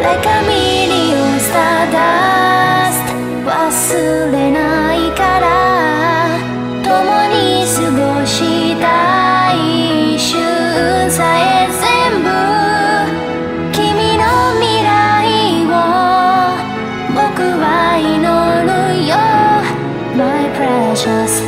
Like a million stardust, 忘れないから共に過ごした一瞬さえ全部君の未来を僕は祈るよ My precious